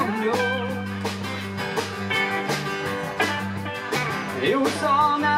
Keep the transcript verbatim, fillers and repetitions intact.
on you. It was on.